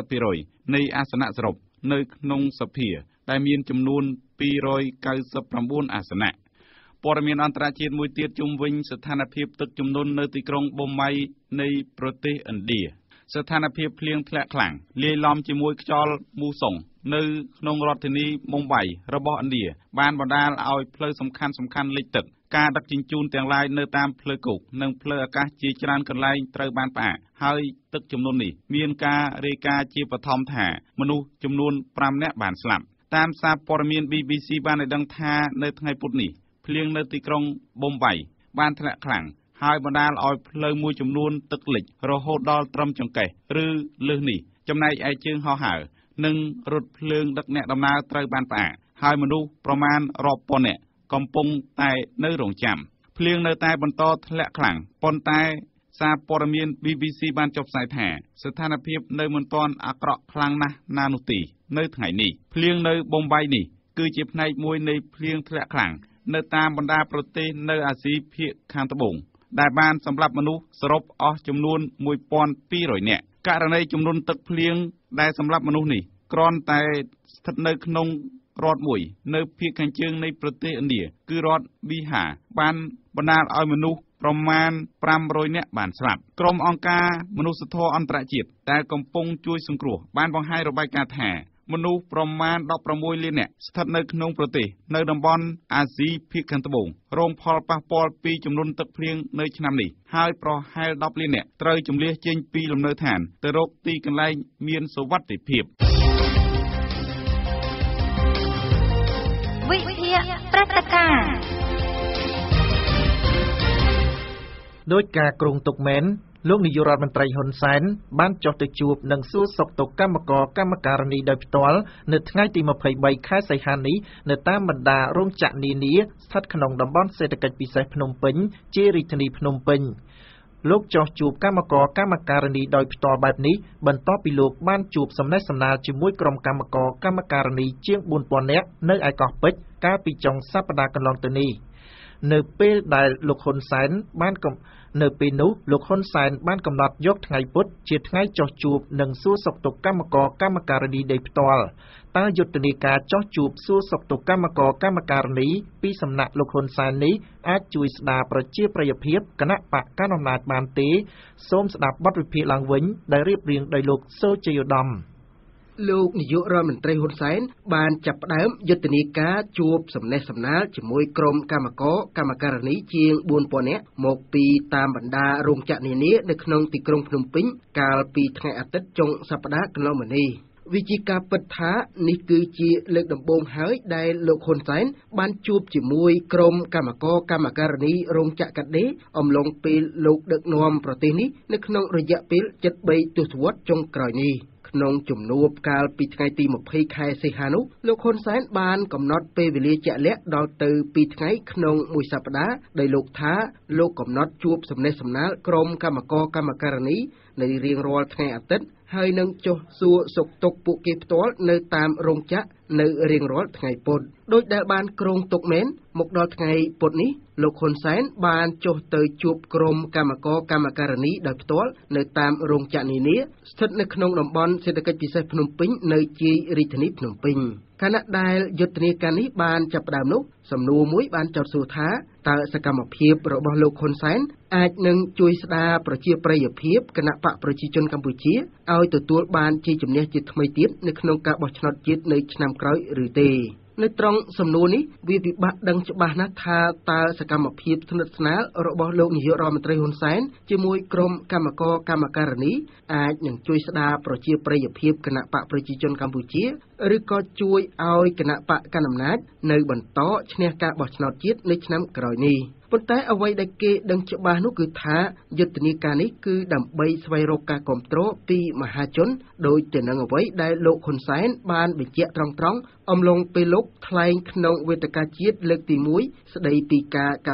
40% នៃ អាសនៈ សរុប នៅ ក្នុង សភា ដែល មាន ចំនួន 299 អាសនៈ Poramian Antrachi and Mutir Chumwing, Satana Pip, Tukjumnon, Nutikrong, Bomai, Nay, Prote, and Deer. Satana Pip, Plian, Clang, Lay Lam Chimwik, Chal, Musong, No, Nongrotini, Mumbai, Robot, and Deer. Ban Badal, I play some can litter. Car ducking tune, and line, no time, Pluko, no play a cat, Chiran, can line, throw ban pack. How Tukjumnoni, Mian Ka, Reka, Chip, a Tom Tare, Manu, Jumnon, Pram Net Ban Slap. Tam Sap, Poramian, BBC, Ban, a Dung Tare, No Thai Putney. เพลียงនៅទីក្រុងบอมไบបានធ្លាក់ខ្លាំងហើយបណ្ដាលឲ្យផ្លូវមួយចំនួនទឹកលិចរហូតដល់ត្រឹមចង្កេះឬលើសនេះចំណែកឯជើងហោះហើរនិងរថភ្លើងដឹកអ្នកដំណើរត្រូវបានផ្អាកហើយមនុស្សប្រមាណរាប់ពាន់នាក់កំពុងតែនៅរងចាំ សារព័ត៌មាន គឺជាផ្នែកមួយនៃភ្លៀងធ្លាក់ខ្លាំងនៅតាមបណ្ដាប្រទេសនៅអាស៊ីភាគខាងត្បូងដែលបានសម្លាប់មនុស្សសរុបអស់ចំនួន មនុស្សប្រមាណ លោកនាយករដ្ឋមន្ត្រីហ៊ុនសែនបានចុះទៅជួបនឹងសួរសុខទុក្ខកម្មករកម្មការិនីដោយផ្ទាល់នៅថ្ងៃទី 23 ខែសីហានេះនៅតាមបណ្ដារោងចក្រនានាស្ថិតក្នុងតំបន់សេដ្ឋកិច្ចពិសេសភ្នំពេញ លោកចុះជួបកម្មករកម្មការិនីដោយផ្ទាល់បែបនេះបន្ទាប់ពីលោកបានជួបសំណេះសំណាលជាមួយក្រុមកម្មករកម្មការិនីជាង 4000 នាក់នៅឯកោះពេជ្រកាលពីចុងសប្តាហ៍កន្លងទៅនេះ នៅពេលដែលលោកហ៊ុនសែនបានកំណត់យកថ្ងៃពុធជាថ្ងៃចុះជួបនឹងសួរសុខទុក្ខកម្មករកម្មការិនីដោយផ្ទាល់តើយុទ្ធនាការចុះជួបសួរសុខទុក្ខកម្មករកម្មការិនីពីសំណាក់លោកហ៊ុនសែននេះអាចជួយស្ដារប្រជាប្រិយភាពគណៈបកកណ្ដាលអំណាចបានទេសូមស្ដាប់បទវិភាគឡើងវិញដែលរៀបរៀងដោយលោកសូជ័យឧត្តម លោកនាយករដ្ឋមន្ត្រីហ៊ុនសែនបានចាប់ផ្ដើមយុទ្ធនាការជួបសំណេះសំណាលជាមួយក្រុមកម្មករកម្មការិនីជាង 4000 នាក់មកពីតាមបណ្ដារោងចក្រនានានៅក្នុងទីក្រុងភ្នំពេញកាលពីថ្ងៃអាទិត្យចុងសប្ដាហ៍កន្លងមកនេះ វិជាការពិតថានេះគឺជាលើកដំបូងហើយដែលលោកហ៊ុនសែនបានជួបជាមួយក្រុមកម្មករកម្មការិនីរោងចក្រកាដេអំឡុងពេលលោកដឹកនាំប្រទេសនេះនៅក្នុងរយៈពេល ក្នុងជំនួបកាលពីថ្ងៃទី 20 ខណៈដែលយុទ្ធនាការនេះបានចាប់ផ្ដើមនោះសំណួរមួយបានចោទសួរថាតើសកម្មភាពរបស់លោកហ៊ុនសែនអាចនឹងជួយស្ដារប្រជាប្រិយភាពគណៈបកប្រជាជនកម្ពុជាឲ្យទទួលបានជាជំនះជាថ្មីទៀតនៅក្នុងការបោះឆ្នោតជាតិនៅឆ្នាំក្រោយឬទេ នៅត្រង់សំណួរនេះវាពិបាកដឹងច្បាស់ណាស់ថាតើសកម្មភាពស្និទ្ធស្នាលរបស់លោកនាយករដ្ឋមន្ត្រីហ៊ុនសែនជាមួយក្រុមកម្មករកម្មការិនីអាចនឹងជួយស្ដារប្រជាប្រិយភាពគណៈបកប្រជាជនកម្ពុជាឬក៏ជួយឲ្យគណៈបកកណ្ដាលអំណាចនៅបន្តឈ្នះការបោះឆ្នោតជាតិនៅឆ្នាំក្រោយនេះ ប៉ុន្តែអ្វីដែលគេដឹងច្បាស់នោះគឺថាយុទ្ធនាការនេះគឺដើម្បីស្វែងរកការគ្រប់គ្រងពីមហាជនដោយទៅនឹងអ្វីដែលលោកហ៊ុនសែនបានបញ្ជាក់ត្រង់ៗអំឡុងពេលលោកថ្លែងក្នុងវេទិកាជាតិលើកទី 1 នេះពិតជាលើក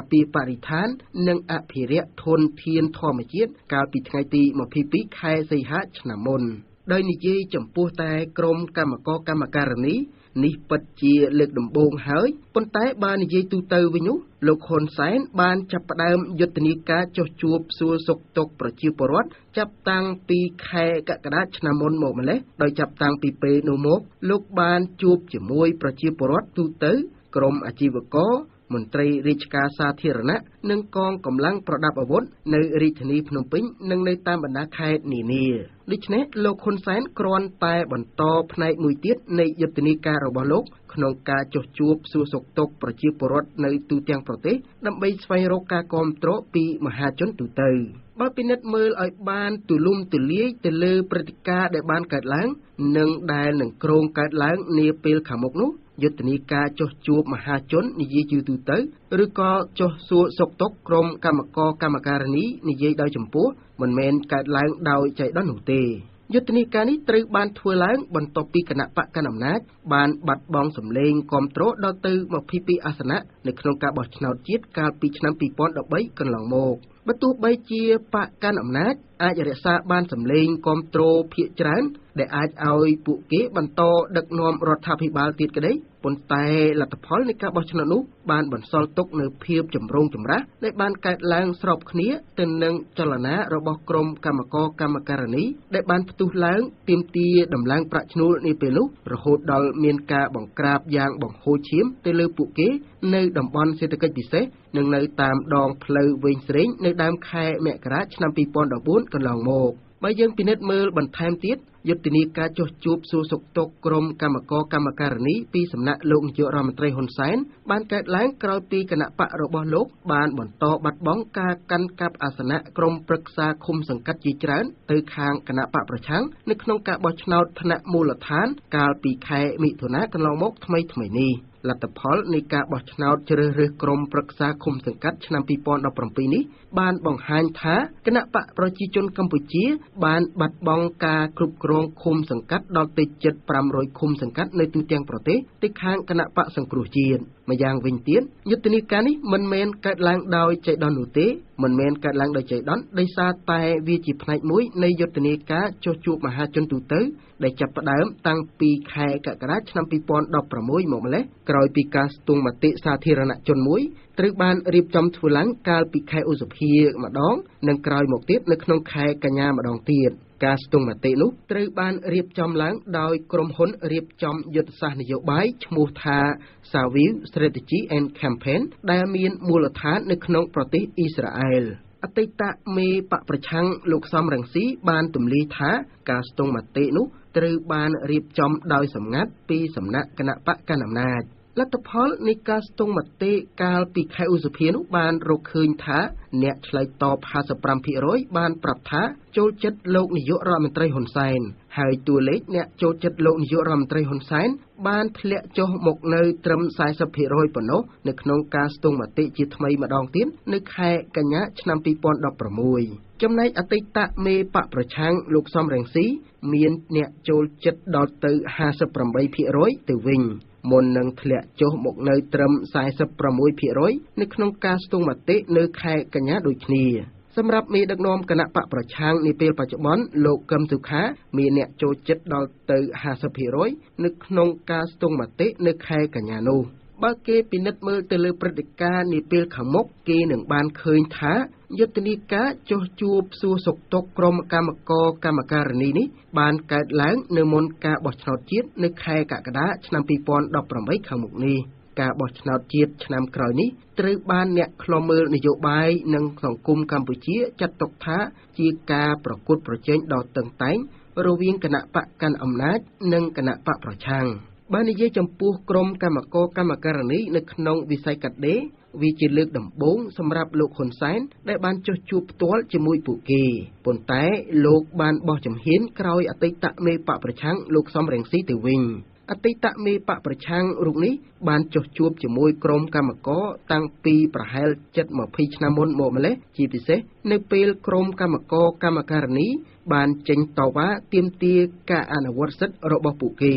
ដំបូងហើយប៉ុន្តែបើនិយាយទូទៅវិញនោះលោកហ៊ុនសែនបានចាប់ផ្ដើមយុទ្ធនាការចុះជួបសួរសុខទុក្ខប្រជាពលរដ្ឋចាប់តាំងពីខែកក្កដាឆ្នាំមុនមកម្លេះដោយចាប់តាំងពីពេលនោះមកលោកបានជួបជាមួយប្រជាពលរដ្ឋទូទៅ ក្រុមអាជីវករ Montray Rich Casa Tirna, Nung Kong Komlang Prodabon, No Ritni Pnumping, Nung Natamanakai Nini. Lichne, Lokonsign, Kron Tai Bontop, Night Mutit, Nay Yutinika Robalo, Knonka Jochup, Susok, Prochiporot, No Tutiang Prote, Numbay Sviroka Comtro, P. Mahachon Tutay. Bapinet Merl I ban to loom to lay the lay pretica the ban cat lang, Nung Dian and Kron cat lang near Pale Kamokno. Yutnika Joshua Mahachon, Niji Tutai, Ruka Joshua Soktok, Krom Kamako Kamakarni, Niji Dajampo, one man cat lang dow Chaidanute. Yutnikani, three band to a lang, one topic and a pack and a nat, band but bongs of laying comtro, doctor, mopipi asana, the Knonka Bosnau Jit, Car Pitch Nampi Pond of Bike and Long Mog. But to by cheer pack and a nat, I resa band some laying comtro, pitchran. Để ai ao phụ kế bàn to đực nom rót tháp hì bal tiệt cái đấy, bồn tai là tập phối này cả bao chân nút, bàn bẩn sol tốc nơi phiêu chầm rong chầm rác, để bàn cài lang sọp khía, tên nâng cho là ná robot chrome camako camacarani, để bàn tu lang tiêm tia đầm lang prachnu ni pelu, rồi hột đal miên ca bằng crab giang bằng hôi chiếm, tên lư phụ kế nơi đầm bon xe tây tỉ xế, nâng nơi tam đòn plei vinh sến nơi đam khai mẹ cá năm pi pon đỏ bốn cần lòng mồ. Bây giờ Pinet Merl bẩn time tiết. Yutinika Joshua Susok Krom Kamako Kamakarni, Peace Nat Long Joram Trey Honsain, Ban Cat Lang, Krauti Kanapa Robolok, Ban Bonto, Batbonka, Kankap Asana, Krom Praksa, Kums and Katjitran, Tukang Kanapa Prachang, Niknonka Botchnout, Tanat Mulatan, Kalpi Kai, Mitunak, and Lomok, Mate Mini. Là tập họp này cả bảo nào chơi rơi crom praksa khum sừng cắt năm pi pon đập pini ban bong hai thá cái nắp bạc prochichon Campuchia ban bật bong ca cụp crom khum sừng cắt đo tê chật pram rồi khum sừng cắt nơi tu tiang prote tích hang cái nắp bạc sừng cửu chiên mà giang vinh tiến nhất tin cái này mình men cái lang đào chạy đón nụ tế mình men cái lang đào chạy đón đây xa tai vi chip này mũi nơi nhất tin cái cho chuột mà hai chân tụ tới để chập đám tăng pi khai cả cái rác năm pi pon đập pram mũi một mẻ Rồi bị cắt tung mặt tị xa thi ra nặng chôn mũi, trừ ban rịp trong thu lắng cao bị khai ô dục hìa mà đón, nâng còi một tiếp lực nông khai cả nhà mà đón tiền. Cắt tung mặt tị lúc trừ ban rịp trong lắng đòi crom hốn rịp trong dân xã nhiều bái mua thà sao víu strategy and campaign đại miền mua lợn thán lực nông protest Israel. Atita me pa prachang lục xóm răng xí ban tùm ly thá cắt tung mặt tị lúc trừ ban rịp trong đòi sầm ngát pi sầm nặng cả nặng bạc cả nặng nà. Lát tập họp này các stung mặt tê cao bị khai u sụp hiến ban rục khơi thả nẹt lại tọp hà sập ram phi rối ban prập thả châu chất lộn nhiều ram trai hồn sai hai tu lệ nẹt châu chất lộn nhiều ram trai hồn sai ban lệ châu một nơi trầm sai sập phi rối bẩn nốt nực nông các stung mặt tê chỉ thay mà đòn tiến nực hai cả nhã năm pi pon đập bờ môi trong này ở tây tạ mê bạ bờ trang lục xóm rèn xí miền nẹt châu chất đọt từ hà sập ram bay phi rối từ vinh Môn nâng thịa cho một nơi trầm sai sập pramui phía rối, nơi không ca stung mặt tế nơi khai cả nhà đôi kia. Xâm rạp mê đặc nôm cả nạ bạc bà trang nì bèl bà trọng bón lộ cầm dù khá, mê nẹ cho chất đo tự hà sập phía rối, nơi không ca stung mặt tế nơi khai cả nhà nô. Ba kê Pinet Merl từ lưu Pratica nì bèl khả mốc kê nâng ban khơi thá, Yutinika Joshua Susok Krom Kamako Kamakarni, Ban Cat Lang, Nemonka Bosnautit, Nekai Kakada, Snampi Pond of Pramay Kamukni, Ka Bosnautit, Snam Crony, True Ban Nek Clomer Nijobai, Nung Kum Campuchia, Chatokta, Chika Prokut Project Dot Tung Time, Roving Kanapa Kan Omnat, Nung Kanapa Prochang. Banije Champu Krom Kamako Kamakarni, Nek Nong Visaikat Day. Vì chỉ lực đầm bốn xâm rạp lục hồn sáng để ban cho chụp tốt cho mùi phụ kỳ. Bốn tế lục ban bỏ chấm hiến khói ở tây tạm mê bạc bởi trắng lục xóm rèn xí tử vinh. Ở tây tạm mê bạc bởi trắng rụng ní ban cho chụp cho mùi crom ca mà có tăng pi bà hèl chất mà phí chân môn mộ mà lế. Chỉ vì thế nếu pil crom ca mà có ca mà ca rní ban chanh tàu bá tiêm tia ca ảnh vật sách rộ bọc phụ kỳ.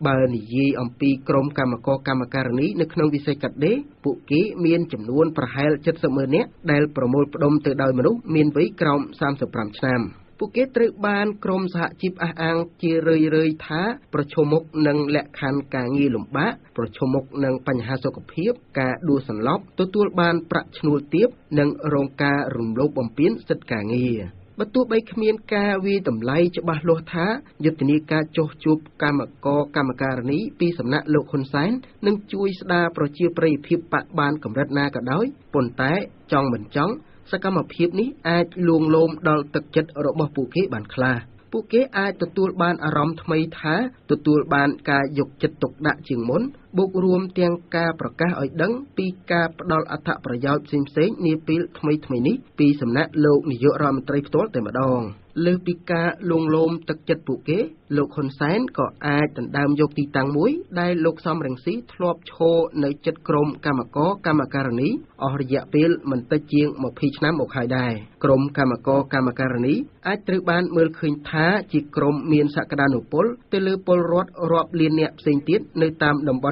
Ban ye on P. Krom Kamako Kamakarni, Nakno Visakade, Puki, Mian Chamluan Prahel Chetsamurne, Del Promol Prom Te Dalmanu, Mian Vay Krom Sam Supram Snam. Puket ban Krom Sahip Ahang, Chiri Ray Tha, Prochomok Nung Lekan Kangi Lumba, Prochomok Nung Panhasokopip, Ka Dusan Lop, Totul Ban Prachnul Tip, Nung Ronka Rumlo Bompin, Set Kangi. But to make me and car with them light Bahlota, Yutinika, Jochup, Kamako, Kamakarni, piece of Nat Lokonsign, Nung Chuis La Prochipre Pip Ban Comrade Nakadoi, Pontai, Chong Ban Chong, Sakam of Hipney, at Lung Lom Dal Tucket or Mopuke Ban Cla. Puke at the tool ban around my tie, the tool ban car yokchetok that chingmon, book room tianka proca or dung, pika doll attack for yaw sim saying, nipil tmate mini, piece of net low, new ram trip told them along. Lil pika long loam tucket puke, look consign, got at and damn yokti tangway, die look some ring seat, flop ho, nature chrome kamako, kamakarni, or yapil, mentaching, mopichnam of high die. Chrome kamako, kamakarni, at three ban milking ta, chick chrome mean sacranopol, telepol rot, rob linear sainted, no tam number.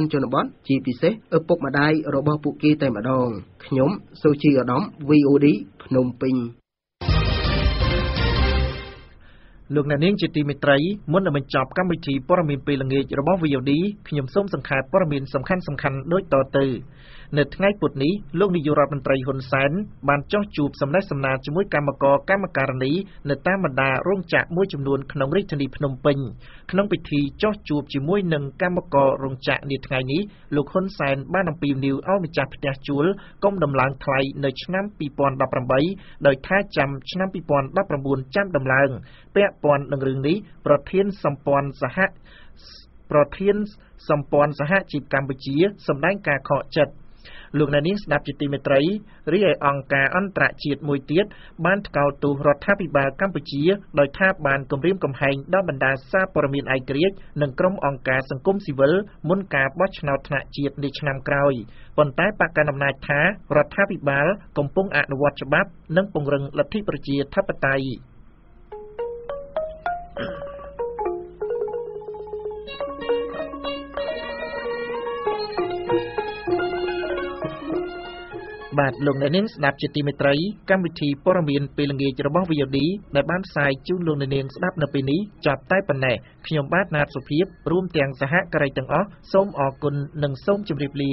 លោកអ្នកនាងជាទីមេត្រីមុននឹងបញ្ចប់កម្មវិធីព័ត៌មាន លោកអ្នកនាងស្ដាប់ជាទីមេត្រីរីឯអង្គការអន្តរជាតិមួយទៀតបានថ្កោលទោសរដ្ឋាភិបាលកម្ពុជាដោយថាបានគម្រាមកំហែងដល់បណ្ដាសាព័ត៌មានឯករាជ្យនិងក្រុមអង្គការសង្គមស៊ីវិលមុនការបោះឆ្នោតថ្នាក់ជាតិនៅឆ្នាំក្រោយប៉ុន្តែបកកណ្ដាលអំណាចថារដ្ឋាភិបាលកំពុងអនុវត្តច្បាប់និងពង្រឹងលទ្ធិប្រជាធិបតេយ្យ បាទលោកអ្នកនាងស្ដាប់ជាទីមេត្រីកម្មវិធីព័ត៌មានពេលល្ងាចរបស់VODដែលបានផ្សាយជូនលោកអ្នកនាងស្ដាប់នៅពេលនេះចប់តែប៉ុណ្ណេះខ្ញុំបាទណាតសុភីព្រមទាំងសហការីទាំងអស់សូមអរគុណនិងសូមជម្រាបលា